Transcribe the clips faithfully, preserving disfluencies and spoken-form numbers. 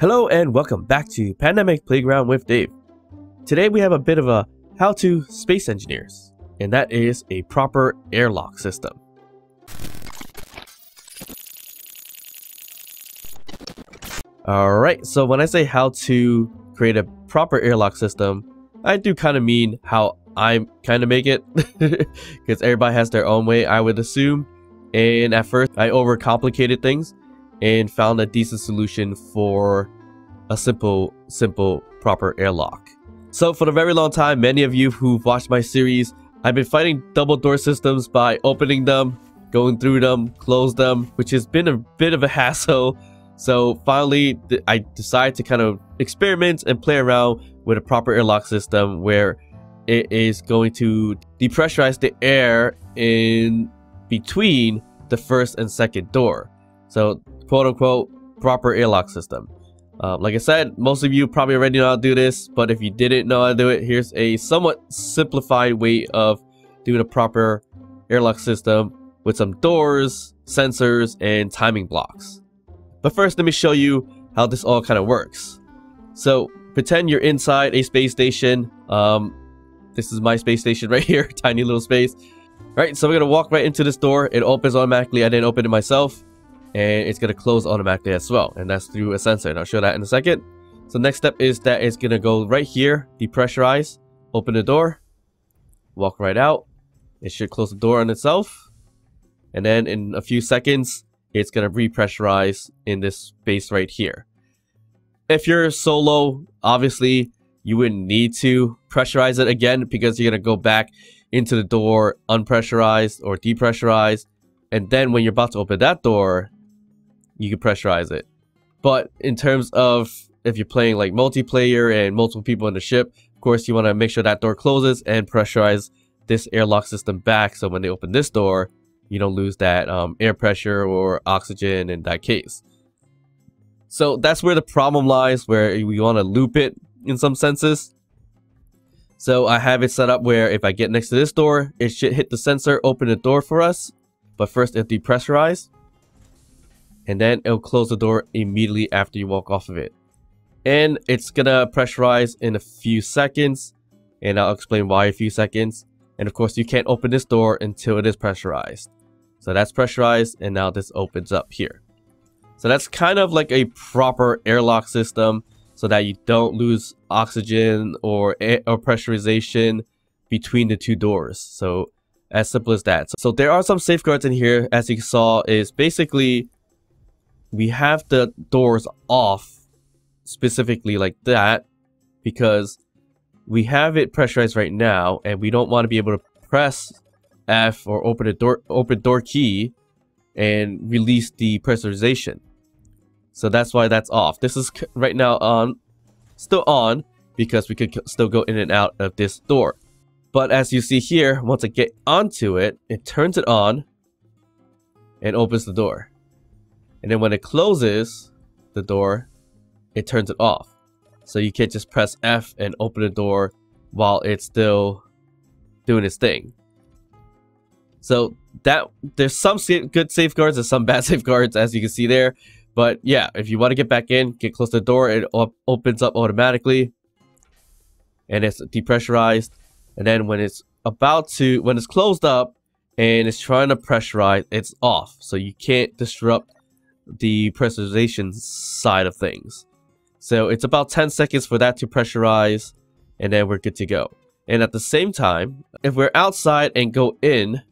Hello and welcome back to Pandemic Playground with Dave. Today we have a bit of a how-to Space Engineers, and that is a proper airlock system. Alright, so when I say how to create a proper airlock system, I do kind of mean how I kind of make it, because everybody has their own way, I would assume. And at first I overcomplicated things and found a decent solution for a simple, simple, proper airlock. So for a very long time, many of you who've watched my series, I've been fighting double door systems by opening them, going through them, close them, which has been a bit of a hassle. So finally, I decided to kind of experiment and play around with a proper airlock system where it is going to depressurize the air in between the first and second door. So quote-unquote proper airlock system. Uh, like I said, most of you probably already know how to do this, but if you didn't know how to do it, here's a somewhat simplified way of doing a proper airlock system with some doors, sensors, and timing blocks. But first, let me show you how this all kind of works. So pretend you're inside a space station. Um, this is my space station right here, tiny little space. All right, so we're gonna walk right into this door. It opens automatically. I didn't open it myself. And it's going to close automatically as well, and that's through a sensor, and I'll show that in a second. So next step is that it's going to go right here, depressurize, open the door, walk right out. It should close the door on itself, and then in a few seconds it's going to repressurize in this space right here. If you're solo, obviously you wouldn't need to pressurize it again, because you're going to go back into the door unpressurized or depressurized, and then when you're about to open that door, you can pressurize it. But in terms of if you're playing like multiplayer and multiple people in the ship, of course you want to make sure that door closes and pressurize this airlock system back, so when they open this door, you don't lose that um, air pressure or oxygen in that case. So that's where the problem lies, where we want to loop it in some senses. So I have it set up where if I get next to this door, it should hit the sensor, open the door for us. But first it'll depressurize, and then it'll close the door immediately after you walk off of it. And it's gonna pressurize in a few seconds, and I'll explain why a few seconds. And of course you can't open this door until it is pressurized. So that's pressurized, and now this opens up here. So that's kind of like a proper airlock system, so that you don't lose oxygen or air or pressurization between the two doors. So as simple as that. So there are some safeguards in here, as you saw, is basically we have the doors off specifically like that because we have it pressurized right now, and we don't want to be able to press F or open a door open door key and release the pressurization. So that's why that's off. This is right now on, still on, because we could still go in and out of this door. But as you see here, once I get onto it, it turns it on and opens the door. And then when it closes the door, it turns it off. So you can't just press F and open the door while it's still doing its thing. So that there's some good safeguards and some bad safeguards, as you can see there. But yeah, if you want to get back in, get close to the door, it op- opens up automatically. And it's depressurized. And then when it's about to, when it's closed up and it's trying to pressurize, it's off. So you can't disrupt the pressurization side of things. So it's about ten seconds for that to pressurize, and then we're good to go. And at the same time, if we're outside and go in,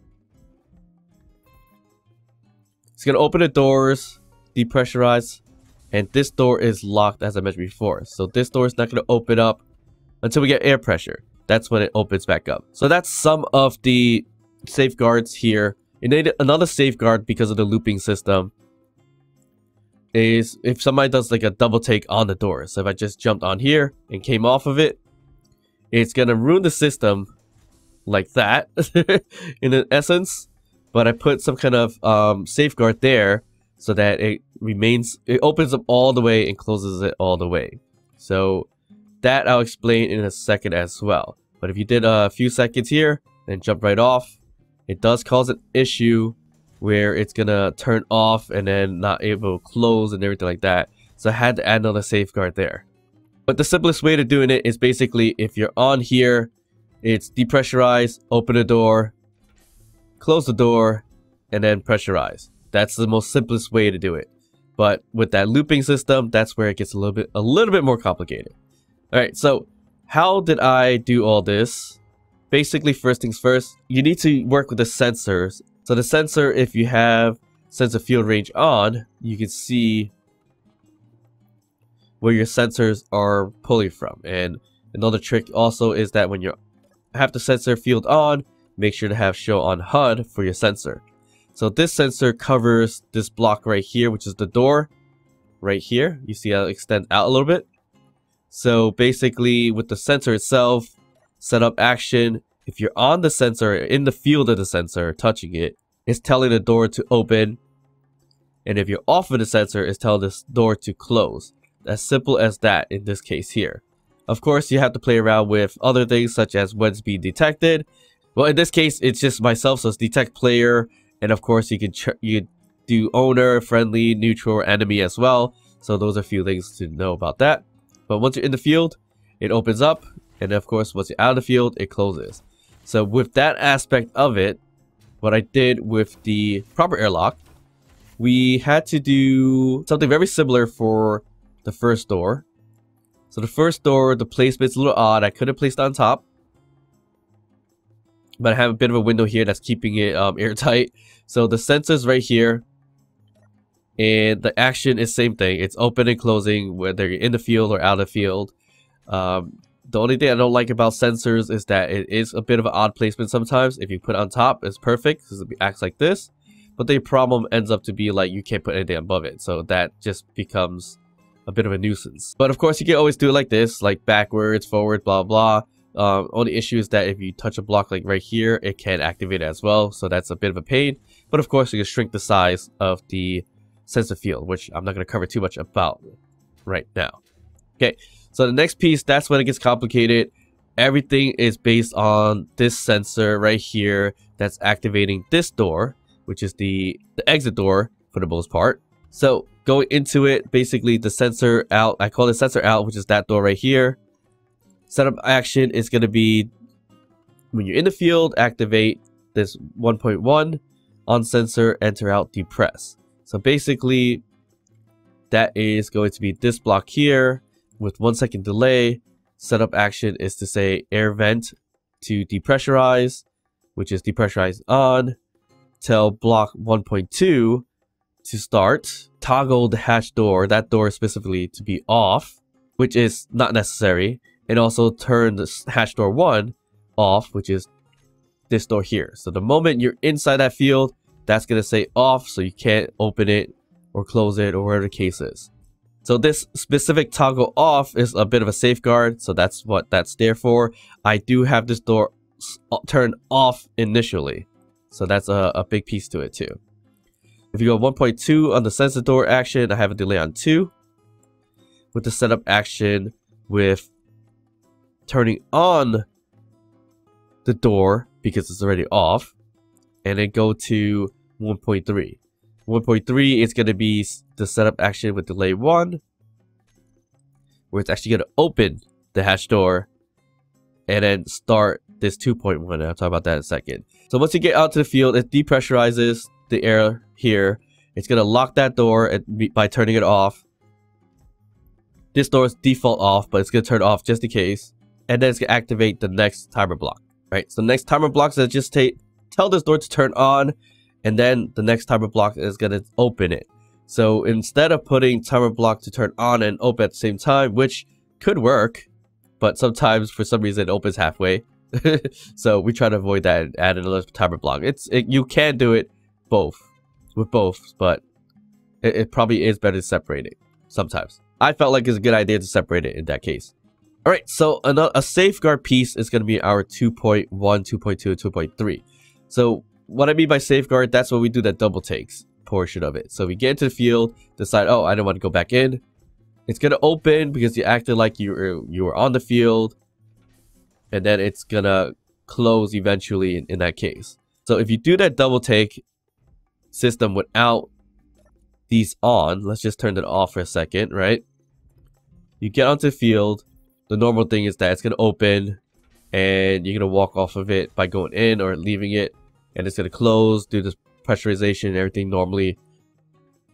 it's going to open the doors, depressurize, and this door is locked, as I mentioned before. So this door is not going to open up until we get air pressure. That's when it opens back up. So that's some of the safeguards here. And then another safeguard, because of the looping system, is if somebody does like a double take on the door. So if I just jumped on here and came off of it, it's gonna ruin the system like that in essence. But I put some kind of um, safeguard there so that it remains, it opens up all the way and closes it all the way. So that I'll explain in a second as well. But if you did a few seconds here and jump right off, it does cause an issue where it's gonna turn off and then not able to close and everything like that. so I had to add another safeguard there. But the simplest way to doing it is basically if you're on here, it's depressurize, open the door, close the door, and then pressurize. That's the most simplest way to do it. But with that looping system, that's where it gets a little bit a little bit more complicated. All right, so how did I do all this? Basically, first things first, you need to work with the sensors. So the sensor, if you have sensor field range on, you can see where your sensors are pulling from. And another trick also is that when you have the sensor field on, make sure to have show on H U D for your sensor. So this sensor covers this block right here, which is the door right here. You see how it extends out a little bit. So basically with the sensor itself, set up action. If you're on the sensor, in the field of the sensor, touching it, it's telling the door to open. And if you're off of the sensor, it's telling this door to close. As simple as that in this case here. Of course, you have to play around with other things such as when it's being detected. Well, in this case, it's just myself, so it's detect player. And of course, you can ch you do owner, friendly, neutral, or enemy as well. So those are a few things to know about that. But once you're in the field, it opens up. And of course, once you're out of the field, it closes. So with that aspect of it, what I did with the proper airlock, we had to do something very similar for the first door. So the first door, the placement's a little odd. I could have placed it on top, but I have a bit of a window here that's keeping it um, airtight. So the sensor's right here, and the action is same thing. It's open and closing whether you're in the field or out of the field. Um, the only thing I don't like about sensors is that it is a bit of an odd placement sometimes. If you put it on top, it's perfect because it acts like this. But the problem ends up to be like you can't put anything above it. So that just becomes a bit of a nuisance. But of course, you can always do it like this, like backwards, forward, blah, blah. Um, only issue is that if you touch a block like right here, it can activate as well, so that's a bit of a pain. But of course, you can shrink the size of the sensor field, which I'm not going to cover too much about right now. Okay, so the next piece, that's when it gets complicated. Everything is based on this sensor right here that's activating this door, which is the, the exit door for the most part. So going into it, basically the sensor out, I call it sensor out, which is that door right here. Setup action is going to be when you're in the field, activate this one point one, on sensor, enter out, depress. So basically, that is going to be this block here with one second delay. Setup action is to say air vent to depressurize, which is depressurize on. Tell block one point two to start. Toggle the hatch door, that door specifically, to be off, which is not necessary. And also turn the hatch door one off, which is this door here. So the moment you're inside that field, that's going to say off, so you can't open it or close it or whatever the case is. So this specific toggle off is a bit of a safeguard, so that's what that's there for. I do have this door turned off initially, so that's a, a big piece to it too. If you go one point two on the sensor door action, I have a delay on two. With the setup action with turning on the door because it's already off, and then go to one point three. one point three is going to be the setup action with delay one, where it's actually going to open the hatch door and then start this two point one. I'll talk about that in a second. So once you get out to the field, it depressurizes the air here. It's going to lock that door and by turning it off. This door is default off, but it's going to turn off just in case. And then it's going to activate the next timer block, right? So the next timer block is going to just take, tell this door to turn on, and then the next timer block is going to open it. So instead of putting timer block to turn on and open at the same time, which could work, but sometimes for some reason it opens halfway. So we try to avoid that and add another timer block. It's it, you can do it both, with both, but it, it probably is better to separate it sometimes. I felt like it's a good idea to separate it in that case. All right, so a safeguard piece is going to be our two point one, two point two, two point three. So what I mean by safeguard, that's when we do that double takes portion of it. So we get into the field, decide, oh, I don't want to go back in. It's going to open because you acted like you were, you were on the field. And then it's going to close eventually in, in that case. So if you do that double take system without these on. Let's just turn that off for a second, right? You get onto the field. The normal thing is that it's going to open and you're going to walk off of it by going in or leaving it. And it's going to close, do this pressurization and everything normally.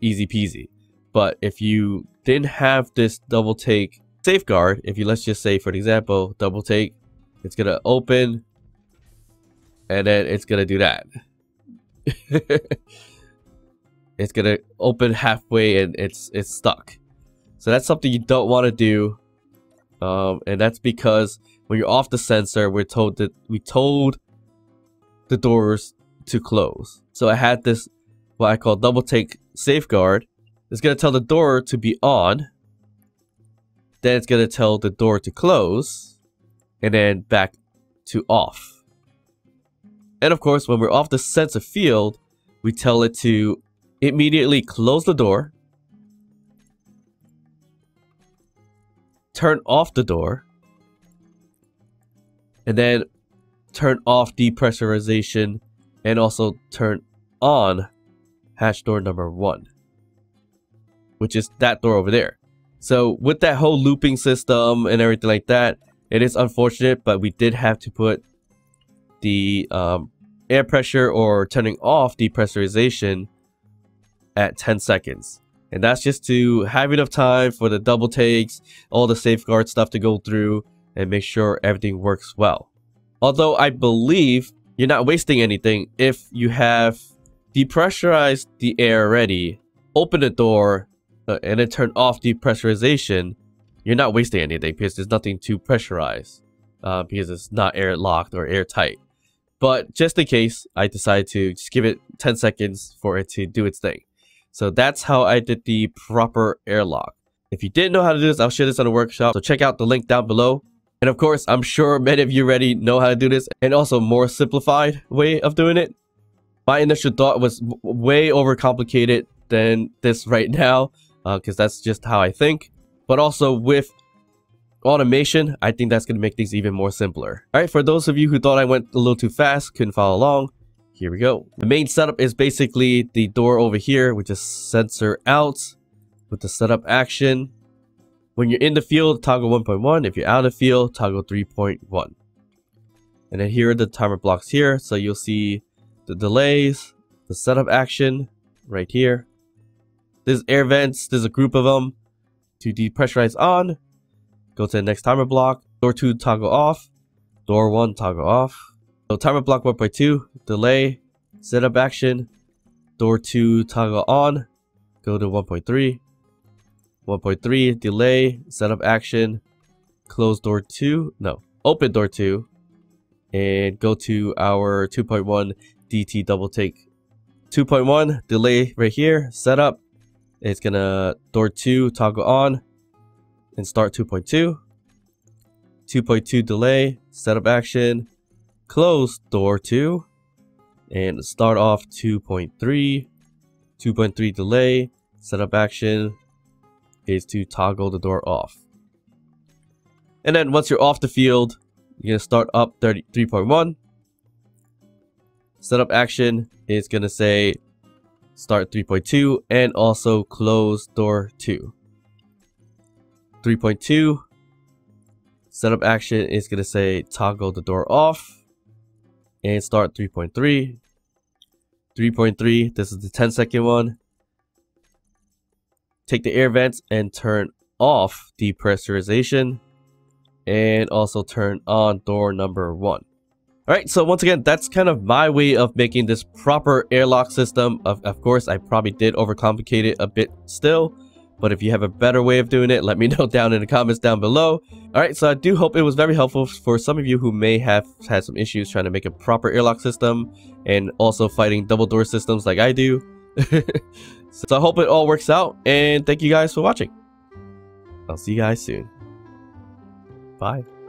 Easy peasy. But if you didn't have this double take safeguard, if you, let's just say for an example, double take, it's going to open and then it's going to do that. It's going to open halfway and it's it's stuck. So that's something you don't want to do. Um, and that's because when you're off the sensor, we're told that we told the doors to close. So I had this, what I call double take safeguard. It's going to tell the door to be on. Then it's going to tell the door to close and then back to off. And of course, when we're off the sensor field, we tell it to immediately close the door, turn off the door, and then turn off depressurization and also turn on hatch door number one, which is that door over there. So with that whole looping system and everything like that, it is unfortunate, but we did have to put the um, air pressure or turning off depressurization at ten seconds. And that's just to have enough time for the double takes, all the safeguard stuff to go through and make sure everything works well. Although I believe you're not wasting anything if you have depressurized the air already, open the door, uh, and then turn off depressurization. You're not wasting anything because there's nothing to pressurize uh, because it's not air locked or airtight. But just in case, I decided to just give it ten seconds for it to do its thing. So that's how I did the proper airlock. If you didn't know how to do this, I'll share this on the workshop. So check out the link down below. And of course, I'm sure many of you already know how to do this and also more simplified way of doing it. My initial thought was way overcomplicated than this right now, because uh, that's just how I think. But also with automation, I think that's going to make things even more simpler. All right, for those of you who thought I went a little too fast, couldn't follow along, here we go. The main setup is basically the door over here, which is sensor out with the setup action. When you're in the field, toggle one point one. If you're out of the field, toggle three point one. And then here are the timer blocks here. So you'll see the delays, the setup action right here. There's air vents. There's a group of them. To depressurize on, go to the next timer block. Door two, toggle off. Door one, toggle off. So timer block one point two, delay, setup action, door two, toggle on, go to one point three, one point three, delay, setup action, close door two, no, open door two, and go to our two point one D T double take. two point one, delay right here, setup, it's gonna door two, toggle on, and start two point two, two point two delay, setup action, close door two and start off two point three. two point three delay, setup action is to toggle the door off. And then once you're off the field, you're gonna start up three point one. Setup action is gonna say start three point two and also close door two. three point two setup action is gonna say toggle the door off. And start three point three. three point three, this is the ten second one. Take the air vents and turn off depressurization. And also turn on door number one. Alright, so once again, that's kind of my way of making this proper airlock system. Of, of course, I probably did overcomplicate it a bit still. But if you have a better way of doing it, let me know down in the comments down below. Alright, so I do hope it was very helpful for some of you who may have had some issues trying to make a proper airlock system and also fighting double door systems like I do. So I hope it all works out and thank you guys for watching. I'll see you guys soon. Bye.